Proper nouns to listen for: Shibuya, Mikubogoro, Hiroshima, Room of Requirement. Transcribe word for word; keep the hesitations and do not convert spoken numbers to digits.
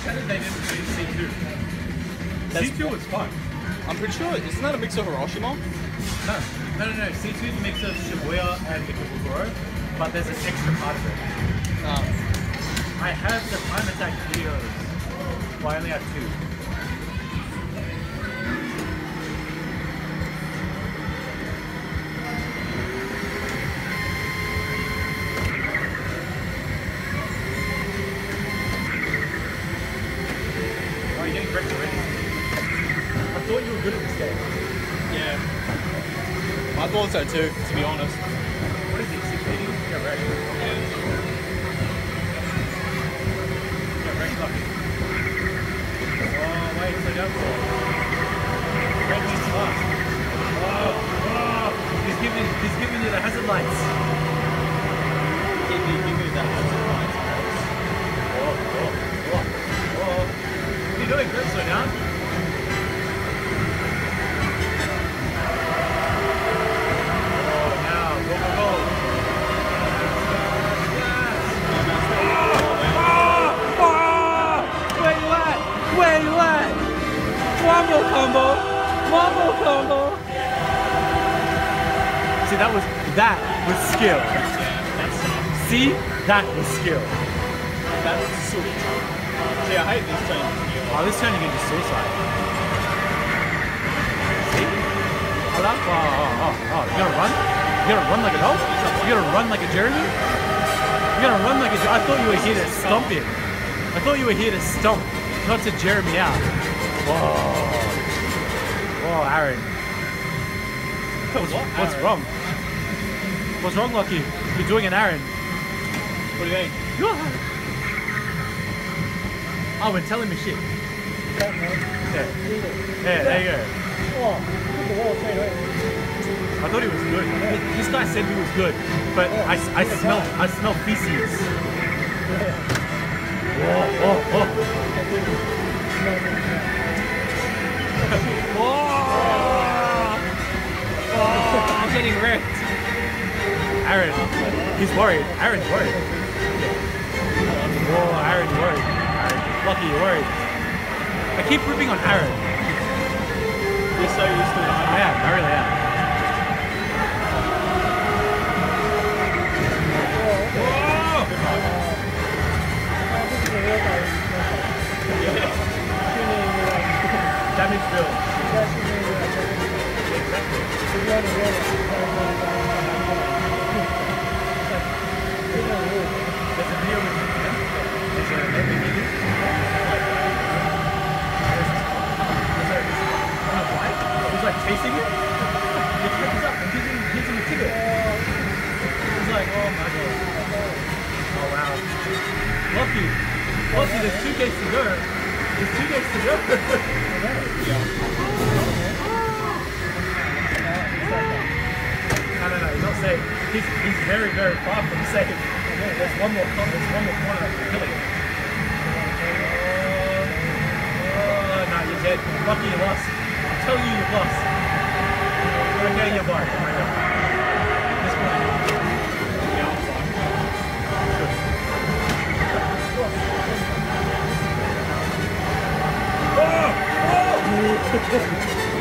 kind of dynamic C two. C two was fun. I'm pretty sure it's not a mix of Hiroshima. No, no, no, no. C two is a mix of Shibuya and Mikubogoro, but there's an extra part of it. Um, I have the time attack videos. Well, I only have two. I thought so too, to be honest. What is it, six eighty? Yeah, right. Yeah, right lucky. Oh, wait, so down for it. Red just lost. Oh, oh, he's giving, he's giving you the hazard lights. He's giving you the hazard lights, guys. Oh, oh, oh, oh. What are you doing, Greg, so down? Wombo combo! Wombo combo! See, that was, that was skill. See? That was skill. That was sweet. See, I hate this turning into suicide. Oh, this turning into suicide. See? Oh, that, oh, oh, oh, oh. You gotta run? You gotta run like a dog? You gotta run like a Jeremy? You gotta run like a Jeremy? I thought you were here to stomp him. I thought you were here to stomp, not to Jeremy out. Whoa! Whoa, Aaron. What's, what, Aaron? What's wrong? What's wrong, Lucky? You're doing an Aaron. What do you think? Oh, we're telling me shit. Yeah, yeah, yeah, there you go. I thought he was good. This guy said he was good, but I, I smell, I smell feces. Whoa, whoa, whoa. Whoa! Oh, I'm getting wrecked. Aaron, he's worried. Aaron's worried. Whoa, Aaron's worried. Aaron, Lucky, you're worried. I keep ripping on Aaron. You're so used to it. I am, I really am. Damage build. There's a video with him. There's an epic video. He's like chasing it. He picks up and gives him, gives him a ticket. He's like, oh my god. Oh wow. Lucky. Lucky, there's two gates to go. There's two gates to go. Yeah. No, no, no, he's not safe. He's, he's very, very far from safe. There's one more corner, there's one more corner that can kill him. Oh, no, you're dead. Lucky you lost. I tell you you lost. Okay, you're barred. Right now. This one. Yeah, I'm fine. Good. Oh! Oh! Oh!